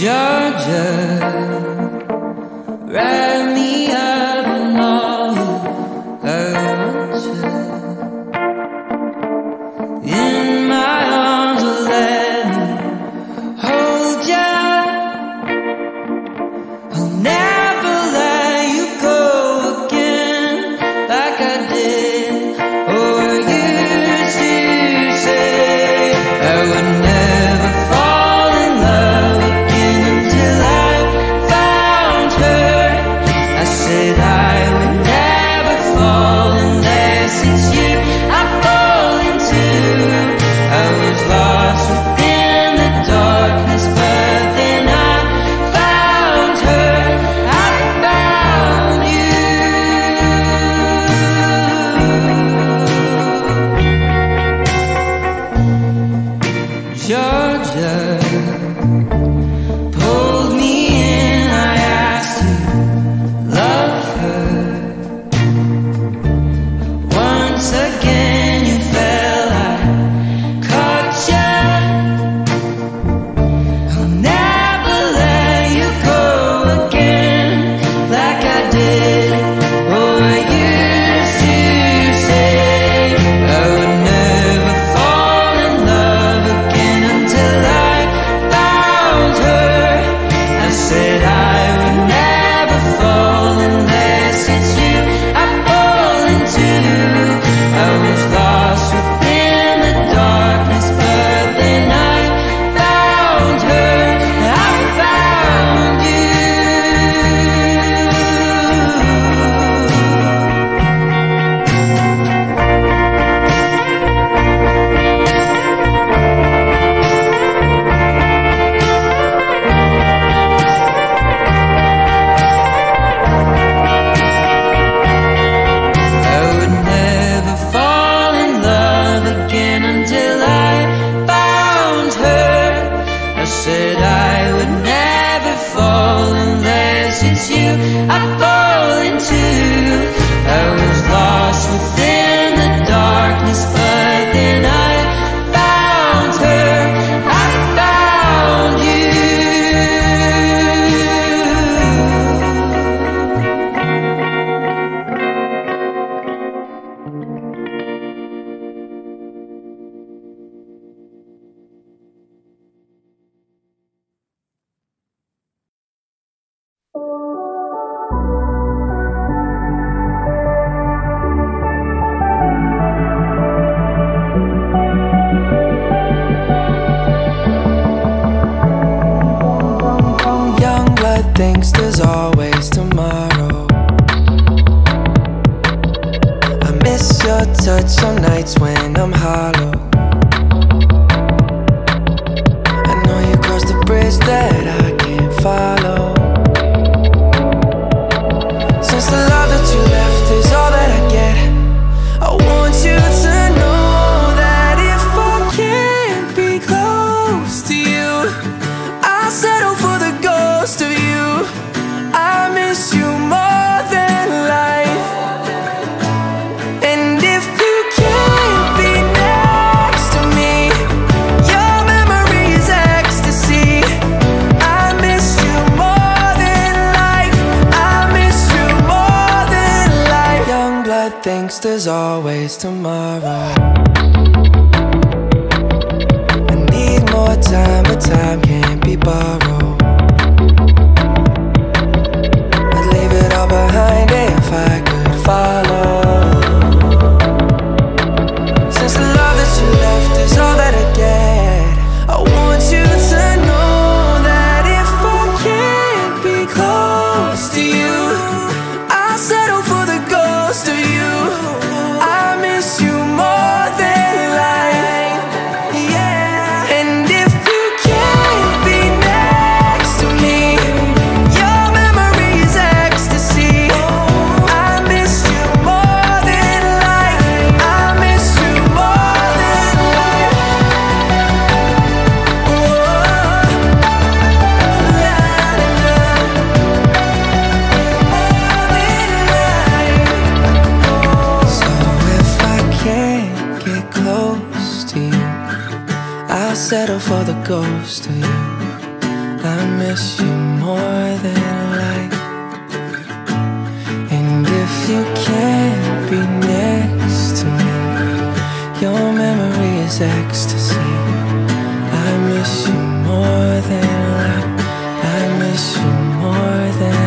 Georgia, wrap me up in all her wonder. In my arms, let me hold ya. I'll never let you go again, like I did, or used to say I would never. Georgia pulled me in, I asked to love her. Once again you fell, I caught you. I'll never let you go again, like I did, or used to say I would never fall in love again. Said I would never fall unless it's you I fall into. I was lost within the darkness, but then I found her. I found it's you I fall into. I was lost within the darkness, but then I found her. I found you. Thinks there's always tomorrow. I miss your touch on nights when I'm hollow. I know you crossed the bridge that I can't follow. Since the love that you left is all that I get, I want you to know that if I can't be close to you, I'll settle for the ghost of you. I miss you more than life. And if you can't be next to me, your memory is ecstasy. I miss you more than life. I miss you more than life. Young blood thinks there's always tomorrow. I need more time, but time can't be borrowed. Behind it if I could follow. Since the love that you left is all that I get, I want you to know that if I can't be close to you, I'll settle for the ghost of you. I miss you more than life, yeah. And if you can't be next to me, I'll settle for the ghost of you. miss you more than life. And if you can't be next to me, your memory is ecstasy. I miss you more than life. I miss you more than life.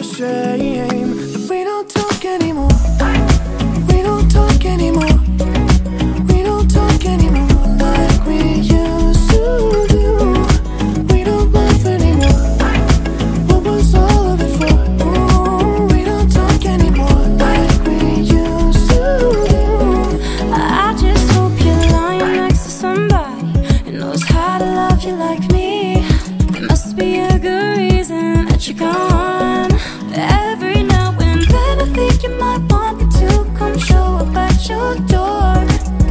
Shame. We don't talk anymore. We don't talk. talk anymore. We don't talk anymore like we used to do. We don't laugh anymore. What was all of it for? Ooh, we don't talk anymore like we used to do. I just hope you're lying next to somebody who knows how to love you like me. There must be a good reason that you're gone. Every now and then I think you might want me to come show up at your door,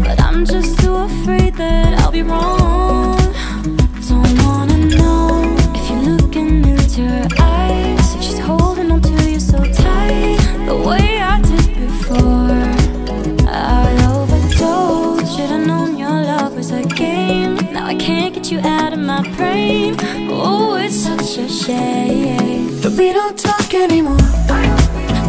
but I'm just too afraid that I'll be wrong. Don't wanna know if you're looking into her eyes, if she's holding on to you so tight the way I did before. I overdosed. Should've known your love was a game. Now I can't get you out of my brain. Oh, it's such a shame that we don't talk anymore.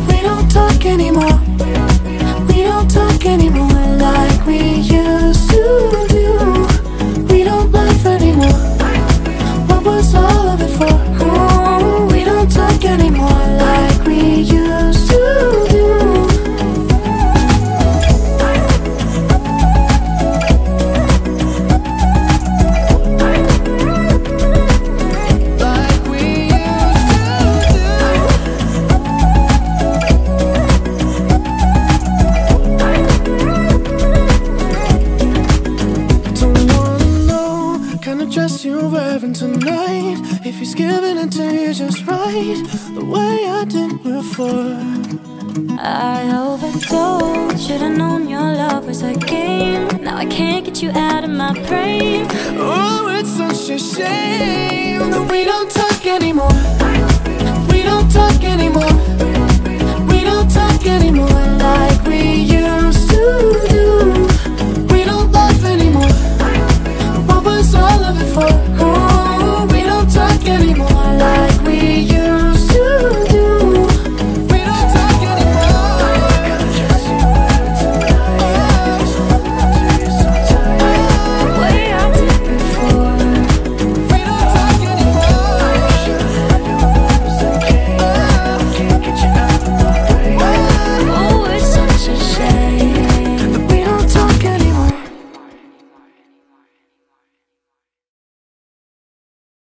We don't talk anymore. We don't talk anymore like we used to do. We don't laugh anymore. What was all of it for? Oh, we don't talk anymore like we used to do. Tonight, if he's giving it to you just right, the way I did before. I overdosed. Should've known your love was a game. Now I can't get you out of my brain. Oh, it's such a shame that we don't talk anymore. We don't talk anymore.